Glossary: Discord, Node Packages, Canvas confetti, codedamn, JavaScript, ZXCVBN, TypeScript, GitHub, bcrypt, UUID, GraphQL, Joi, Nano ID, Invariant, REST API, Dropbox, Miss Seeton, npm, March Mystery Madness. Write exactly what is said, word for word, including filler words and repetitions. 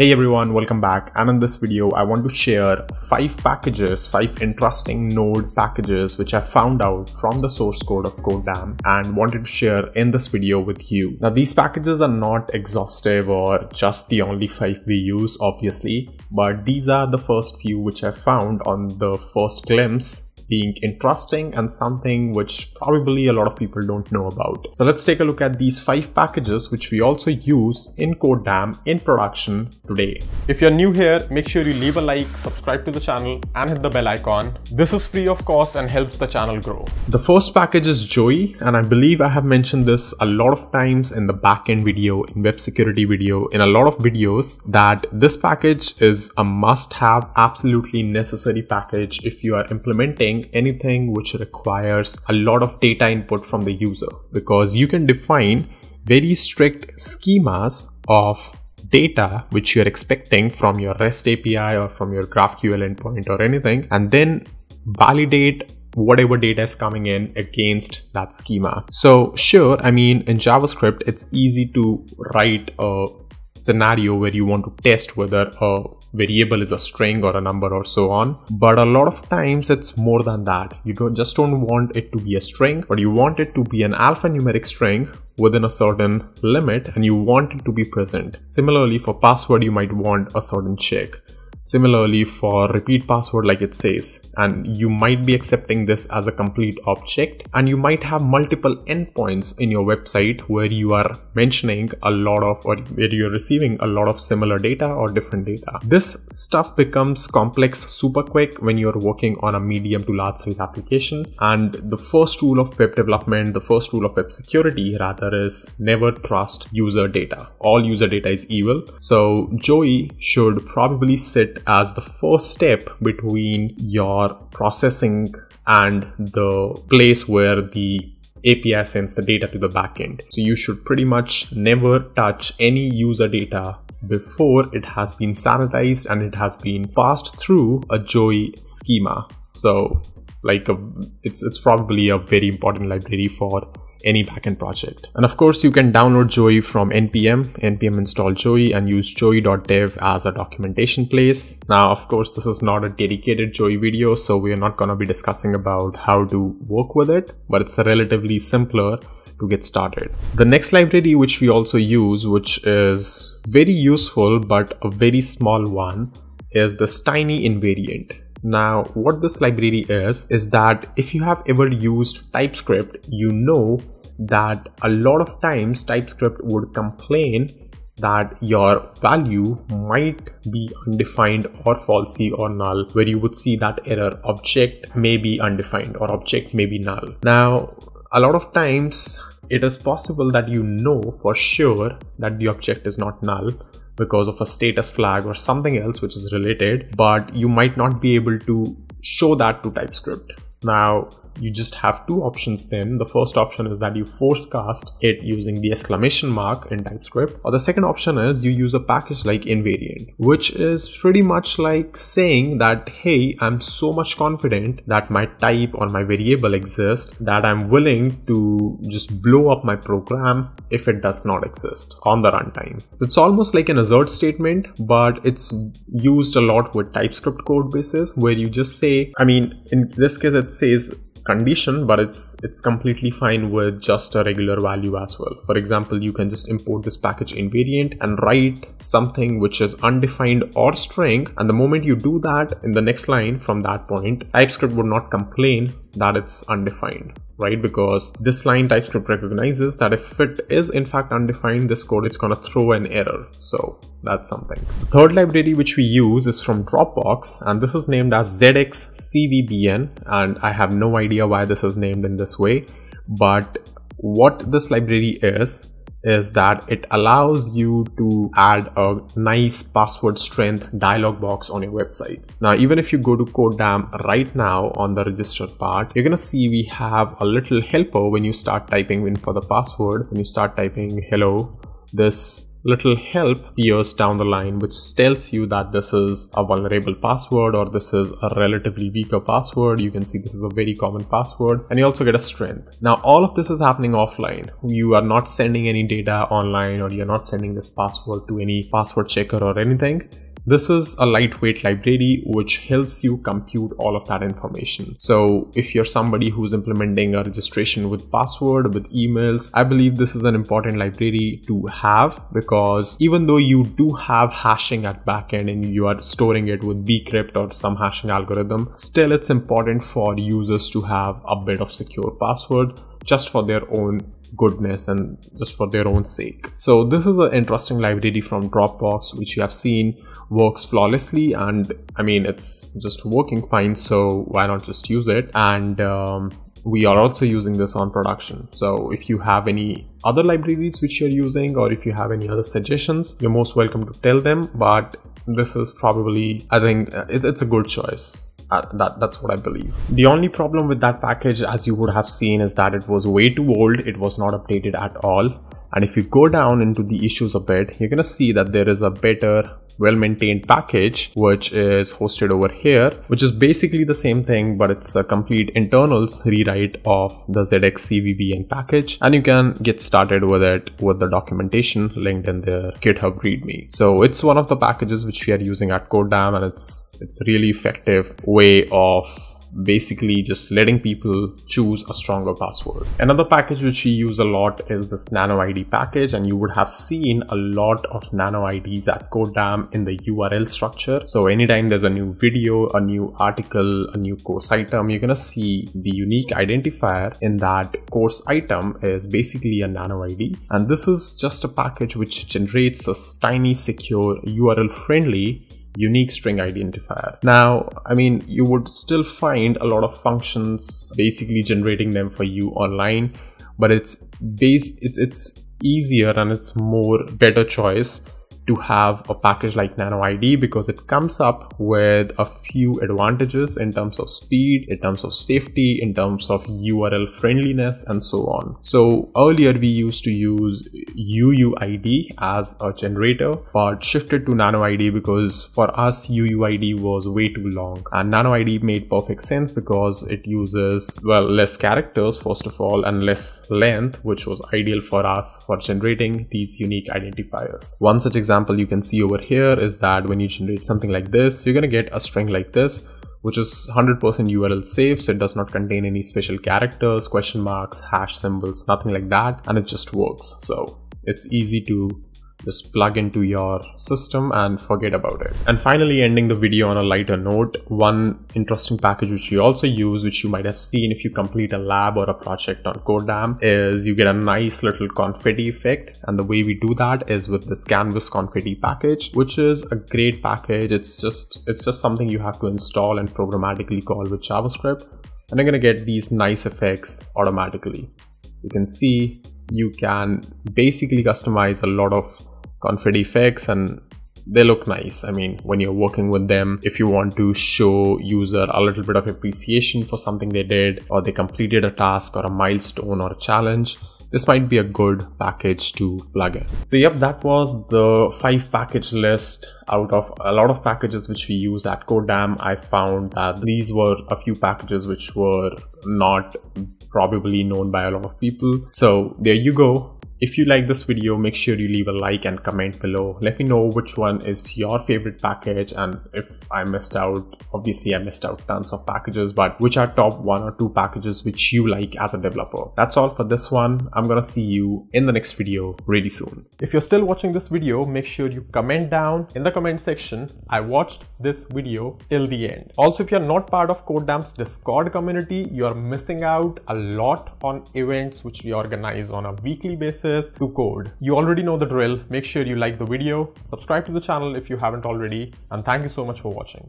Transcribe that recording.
Hey everyone, welcome back. And in this video, I want to share five packages, five interesting node packages, which I found out from the source code of codedamn and wanted to share in this video with you. Now, these packages are not exhaustive or just the only five we use, obviously, but these are the first few which I found on the first glimpse being interesting and something which probably a lot of people don't know about. So let's take a look at these five packages which we also use in codedamn in production today. If you're new here, make sure you leave a like, subscribe to the channel and hit the bell icon. This is free of cost and helps the channel grow. The first package is Joi, and I believe I have mentioned this a lot of times in the backend video, in web security video, in a lot of videos, that this package is a must-have, absolutely necessary package if you are implementing anything which requires a lot of data input from the user, because you can define very strict schemas of data which you're expecting from your REST A P I or from your GraphQL endpoint or anything, and then validate whatever data is coming in against that schema. So sure, I mean, in JavaScript, it's easy to write a scenario where you want to test whether a variable is a string or a number or so on, but a lot of times it's more than that. You don't just don't want it to be a string, but you want it to be an alphanumeric string within a certain limit, and you want it to be present. Similarly, for password, you might want a certain check. Similarly, for repeat password, like it says, and you might be accepting this as a complete object, and you might have multiple endpoints in your website where you are mentioning a lot of, or where you're receiving a lot of similar data or different data. This stuff becomes complex super quick when you're working on a medium to large size application, and the first rule of web development, the first rule of web security rather, is never trust user data. All user data is evil. So Joi should probably sit as the first step between your processing and the place where the A P I sends the data to the backend. So you should pretty much never touch any user data before it has been sanitized and it has been passed through a Joi schema. So like a, it's, it's probably a very important library for any backend project. And of course, you can download Joi from npm, npm install Joi, and use joi.dev as a documentation place. Now, of course, this is not a dedicated Joi video, so we are not going to be discussing about how to work with it, but it's a relatively simpler to get started. The next library which we also use, which is very useful but a very small one, is this tiny invariant. Now, what this library is, is that if you have ever used TypeScript, you know that a lot of times TypeScript would complain that your value might be undefined or falsy or null, where you would see that error object may be undefined or object may be null. Now, a lot of times it is possible that you know for sure that the object is not null because of a status flag or something else which is related, but you might not be able to show that to TypeScript. Now, you just have two options then. The first option is that you force cast it using the exclamation mark in TypeScript, or the second option is you use a package like Invariant, which is pretty much like saying that, hey, I'm so much confident that my type or my variable exists that I'm willing to just blow up my program if it does not exist on the runtime. So it's almost like an assert statement, but it's used a lot with TypeScript code bases, where you just say, I mean, in this case, it's says condition, but it's it's completely fine with just a regular value as well. For example, you can just import this package invariant and write something which is undefined or string, and the moment you do that, in the next line from that point, TypeScript would not complain that it's undefined, right? Because this line TypeScript recognizes that if it is in fact undefined, this code is gonna throw an error. So that's something. The third library which we use is from Dropbox, and this is named as Z X C V B N, and I have no idea why this is named in this way, but what this library is is that it allows you to add a nice password strength dialog box on your websites. Now, even if you go to codedamn right now on the register part, you're gonna see we have a little helper when you start typing in for the password. When you start typing hello, this little help years down the line, which tells you that this is a vulnerable password or this is a relatively weaker password. You can see this is a very common password, and you also get a strength. Now, all of this is happening offline. You are not sending any data online, or you're not sending this password to any password checker or anything. This is a lightweight library which helps you compute all of that information. So if you're somebody who's implementing a registration with password, with emails, I believe this is an important library to have, because even though you do have hashing at backend and you are storing it with bcrypt or some hashing algorithm, still it's important for users to have a bit of secure password, just for their own goodness and just for their own sake. So this is an interesting library from Dropbox, which you have seen works flawlessly, and I mean, it's just working fine, so why not just use it? And um, we are also using this on production. So if you have any other libraries which you're using, or if you have any other suggestions, you're most welcome to tell them, but this is probably, I think it's, it's a good choice. Uh, that, that's what I believe. The only problem with that package, as you would have seen, is that it was way too old. It was not updated at all. And if you go down into the issues a bit, you're gonna see that there is a better, well-maintained package which is hosted over here, which is basically the same thing, but it's a complete internals rewrite of the Z X C V B N package, and you can get started with it with the documentation linked in their GitHub README. So it's one of the packages which we are using at codedamn, and it's it's really effective way of basically just letting people choose a stronger password. Another package which we use a lot is this Nano I D package, and you would have seen a lot of Nano I Ds at codedamn in the U R L structure. So anytime there's a new video, a new article, a new course item, you're gonna see the unique identifier in that course item is basically a Nano I D, and this is just a package which generates a tiny, secure, U R L friendly unique string identifier. Now, I mean, you would still find a lot of functions basically generating them for you online, but it's base it's it's easier and it's more better choice to have a package like Nano I D, because it comes up with a few advantages in terms of speed, in terms of safety, in terms of U R L friendliness, and so on. So earlier we used to use U U I D as a generator, but shifted to Nano I D because for us U U I D was way too long, and Nano I D made perfect sense because it uses, well, less characters first of all, and less length, which was ideal for us for generating these unique identifiers. One such example you can see over here is that when you generate something like this, you're going to get a string like this, which is one hundred percent U R L safe, so it does not contain any special characters, question marks, hash symbols, nothing like that, and it just works. So it's easy to just plug into your system and forget about it. And finally, ending the video on a lighter note, one interesting package which we also use, which you might have seen if you complete a lab or a project on codedamn, is you get a nice little confetti effect. And the way we do that is with this Canvas confetti package, which is a great package. It's just it's just something you have to install and programmatically call with JavaScript, and you're gonna get these nice effects automatically. You can see you can basically customize a lot of confetti effects, and they look nice. I mean, when you're working with them, if you want to show user a little bit of appreciation for something they did, or they completed a task or a milestone or a challenge, this might be a good package to plug in. So yep, that was the five package list out of a lot of packages which we use at codedamn. I found that these were a few packages which were not probably known by a lot of people. So there you go. If you like this video, make sure you leave a like and comment below. Let me know which one is your favorite package, and if I missed out, obviously I missed out tons of packages, but which are top one or two packages which you like as a developer. That's all for this one. I'm gonna see you in the next video really soon. If you're still watching this video, make sure you comment down in the comment section, "I watched this video till the end." Also, if you're not part of codedamn's Discord community, you're missing out a lot on events which we organize on a weekly basis to code. You already know the drill. Make sure you like the video, subscribe to the channel if you haven't already, and thank you so much for watching.